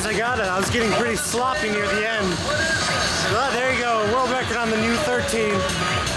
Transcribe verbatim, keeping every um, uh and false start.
surprised I got it. I was getting pretty sloppy near the end. Well, there you go. World record on the new thirteen.